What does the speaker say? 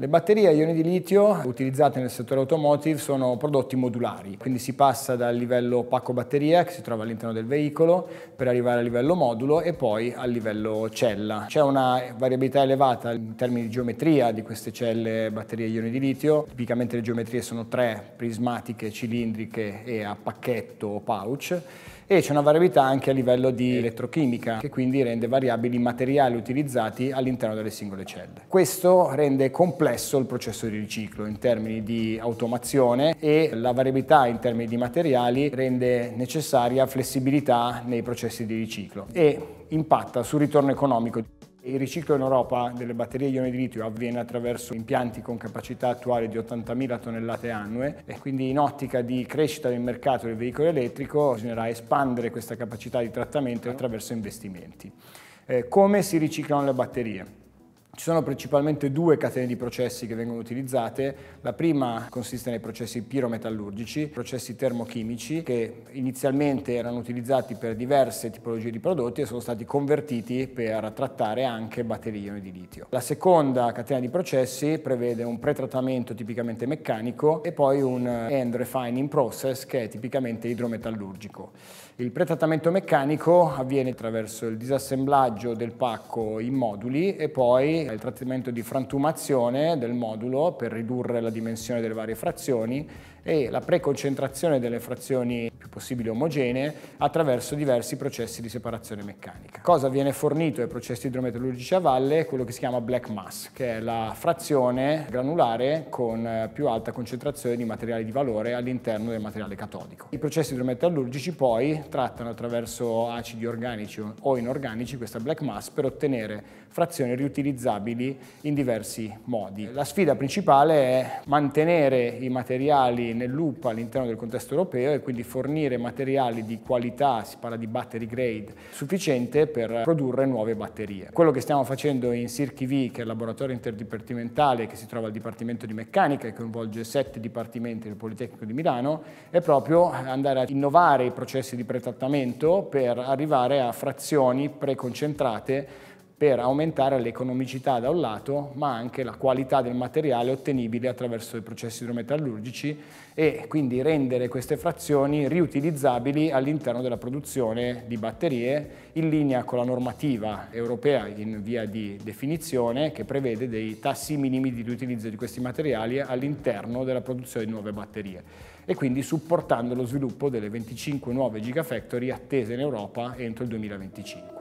Le batterie a ioni di litio utilizzate nel settore automotive sono prodotti modulari, quindi si passa dal livello pacco batteria che si trova all'interno del veicolo per arrivare al livello modulo e poi al livello cella. C'è una variabilità elevata in termini di geometria di queste celle batterie a ioni di litio, tipicamente le geometrie sono tre, prismatiche, cilindriche e a pacchetto o pouch, e c'è una variabilità anche a livello di elettrochimica che quindi rende variabili i materiali utilizzati all'interno delle singole celle. Questo rende complesso il processo di riciclo in termini di automazione e la variabilità in termini di materiali rende necessaria flessibilità nei processi di riciclo e impatta sul ritorno economico. Il riciclo in Europa delle batterie a ioni di litio avviene attraverso impianti con capacità attuale di 80.000 tonnellate annue e quindi in ottica di crescita del mercato del veicolo elettrico bisognerà espandere questa capacità di trattamento attraverso investimenti. Come si riciclano le batterie? Ci sono principalmente due catene di processi che vengono utilizzate. La prima consiste nei processi pirometallurgici, processi termochimici che inizialmente erano utilizzati per diverse tipologie di prodotti e sono stati convertiti per trattare anche batterie ioni di litio. La seconda catena di processi prevede un pretrattamento tipicamente meccanico e poi un end refining process che è tipicamente idrometallurgico. Il pretrattamento meccanico avviene attraverso il disassemblaggio del pacco in moduli e poi il trattamento di frantumazione del modulo per ridurre la dimensione delle varie frazioni e la preconcentrazione delle frazioni più possibile omogenee attraverso diversi processi di separazione meccanica. Cosa viene fornito ai processi idrometallurgici a valle è quello che si chiama black mass, che è la frazione granulare con più alta concentrazione di materiale di valore all'interno del materiale catodico. I processi idrometallurgici poi trattano attraverso acidi organici o inorganici questa black mass per ottenere frazioni riutilizzabili in diversi modi. La sfida principale è mantenere i materiali nel loop all'interno del contesto europeo e quindi fornire materiali di qualità, si parla di battery grade, sufficiente per produrre nuove batterie. Quello che stiamo facendo in SirkyV, che è il laboratorio interdipartimentale che si trova al Dipartimento di Meccanica e coinvolge 7 dipartimenti del Politecnico di Milano, è proprio andare a innovare i processi di pretrattamento per arrivare a frazioni preconcentrate per aumentare l'economicità da un lato, ma anche la qualità del materiale ottenibile attraverso i processi idrometallurgici e quindi rendere queste frazioni riutilizzabili all'interno della produzione di batterie in linea con la normativa europea in via di definizione che prevede dei tassi minimi di riutilizzo di questi materiali all'interno della produzione di nuove batterie e quindi supportando lo sviluppo delle 25 nuove gigafactory attese in Europa entro il 2025.